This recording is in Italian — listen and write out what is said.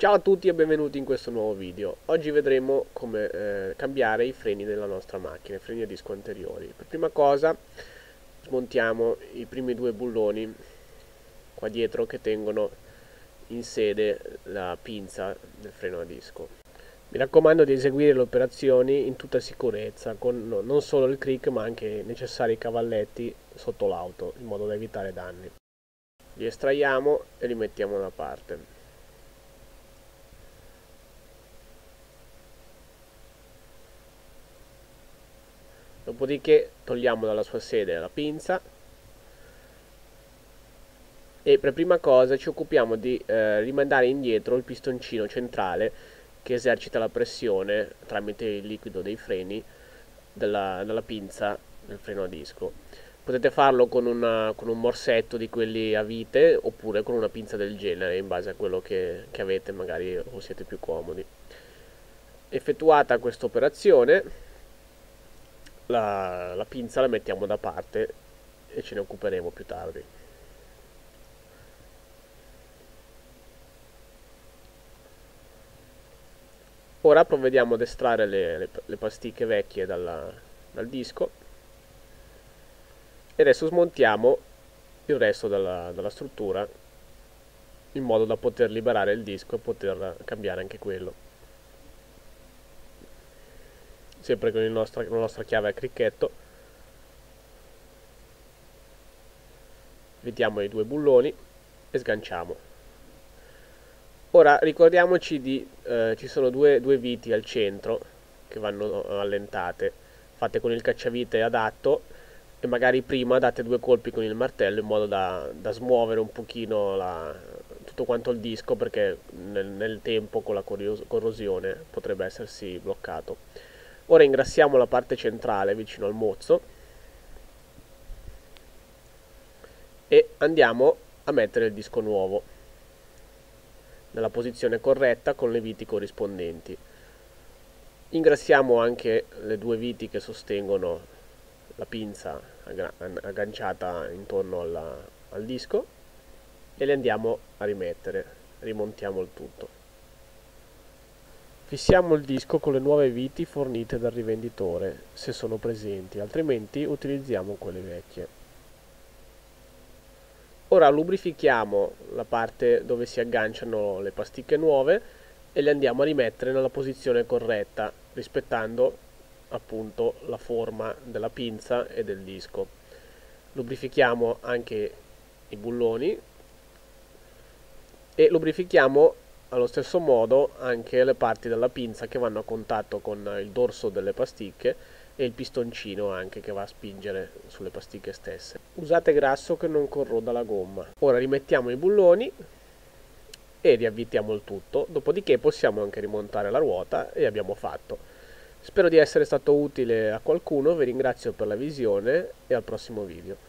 Ciao a tutti e benvenuti in questo nuovo video. Oggi vedremo come cambiare i freni della nostra macchina, i freni a disco anteriori. Per prima cosa smontiamo i primi due bulloni qua dietro che tengono in sede la pinza del freno a disco. Mi raccomando di eseguire le operazioni in tutta sicurezza con non solo il crick ma anche i necessari cavalletti sotto l'auto in modo da evitare danni. Li estraiamo e li mettiamo da parte. Dopodiché togliamo dalla sua sede la pinza e per prima cosa ci occupiamo di rimandare indietro il pistoncino centrale che esercita la pressione tramite il liquido dei freni dalla pinza del freno a disco. Potete farlo con un morsetto di quelli a vite oppure con una pinza del genere in base a quello che avete magari o siete più comodi. Effettuata questa operazione la pinza la mettiamo da parte e ce ne occuperemo più tardi. Ora provvediamo ad estrarre le pasticche vecchie dal disco e adesso smontiamo il resto dalla struttura in modo da poter liberare il disco e poter cambiare anche quello. Sempre con la nostra chiave a cricchetto vediamo i due bulloni e sganciamo. Ora ricordiamoci di ci sono due viti al centro che vanno allentate, fatte con il cacciavite adatto e magari prima date due colpi con il martello in modo da smuovere un pochino tutto quanto il disco, perché nel tempo con la corrosione potrebbe essersi bloccato. Ora ingrassiamo la parte centrale vicino al mozzo e andiamo a mettere il disco nuovo nella posizione corretta con le viti corrispondenti. Ingrassiamo anche le due viti che sostengono la pinza agganciata intorno al disco e le andiamo a rimettere, rimontiamo il tutto. Fissiamo il disco con le nuove viti fornite dal rivenditore, se sono presenti, altrimenti utilizziamo quelle vecchie. Ora lubrifichiamo la parte dove si agganciano le pasticche nuove e le andiamo a rimettere nella posizione corretta, rispettando appunto la forma della pinza e del disco. Lubrifichiamo anche i bulloni e lubrifichiamo allo stesso modo anche le parti della pinza che vanno a contatto con il dorso delle pasticche e il pistoncino anche che va a spingere sulle pasticche stesse. Usate grasso che non corroda la gomma. Ora rimettiamo i bulloni e riavvitiamo il tutto, dopodiché possiamo anche rimontare la ruota e abbiamo fatto. Spero di essere stato utile a qualcuno, vi ringrazio per la visione e al prossimo video.